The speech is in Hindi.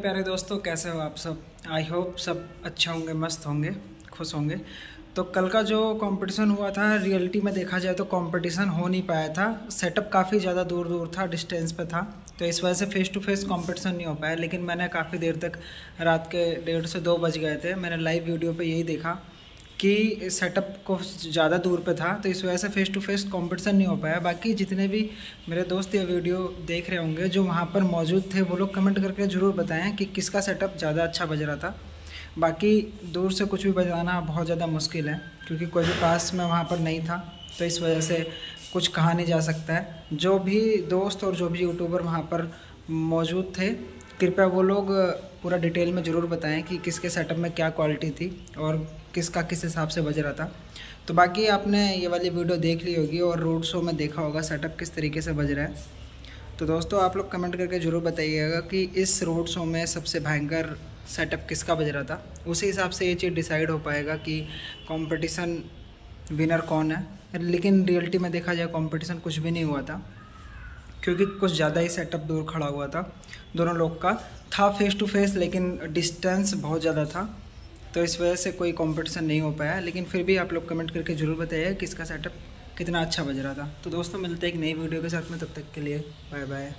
मेरे प्यारे दोस्तों, कैसे हो आप सब। आई होप सब अच्छा होंगे, मस्त होंगे, खुश होंगे। तो कल का जो कंपटीशन हुआ था, रियलिटी में देखा जाए तो कंपटीशन हो नहीं पाया था। सेटअप काफ़ी ज़्यादा दूर दूर था, डिस्टेंस पे था, तो इस वजह से फ़ेस टू फेस कंपटीशन नहीं हो पाया। लेकिन मैंने काफ़ी देर तक, रात के 1:30 से 2 बज गए थे, मैंने लाइव वीडियो पर यही देखा कि सेटअप को ज़्यादा दूर पे था, तो इस वजह से फ़ेस टू फेस कंपटीशन नहीं हो पाया। बाकी जितने भी मेरे दोस्त ये वीडियो देख रहे होंगे, जो वहाँ पर मौजूद थे, वो लोग कमेंट करके ज़रूर बताएं कि किसका सेटअप ज़्यादा अच्छा बज रहा था। बाकी दूर से कुछ भी बजाना बहुत ज़्यादा मुश्किल है, क्योंकि कोई भी पास में वहाँ पर नहीं था, तो इस वजह से कुछ कहा नहीं जा सकता है। जो भी दोस्त और जो भी यूट्यूबर वहाँ पर मौजूद थे, कृपया वो लोग पूरा डिटेल में ज़रूर बताएं कि किसके सेटअप में क्या क्वालिटी थी और किसका किस हिसाब से बज रहा था। तो बाकी आपने ये वाली वीडियो देख ली होगी और रोड शो में देखा होगा सेटअप किस तरीके से बज रहा है। तो दोस्तों, आप लोग कमेंट करके ज़रूर बताइएगा कि इस रोड शो में सबसे भयंकर सेटअप किसका बज रहा था। उसी हिसाब से ये चीज़ डिसाइड हो पाएगा कि कॉम्पिटिशन विनर कौन है। लेकिन रियलिटी में देखा जाए कॉम्पिटिशन कुछ भी नहीं हुआ था, क्योंकि कुछ ज़्यादा ही सेटअप दूर खड़ा हुआ था दोनों लोग का। था फेस टू फेस, लेकिन डिस्टेंस बहुत ज़्यादा था, तो इस वजह से कोई कंपटीशन नहीं हो पाया। लेकिन फिर भी आप लोग कमेंट करके ज़रूर बताइए किसका सेटअप कितना अच्छा बज रहा था। तो दोस्तों, मिलते हैं एक नई वीडियो के साथ में, तब तक के लिए बाय बाय।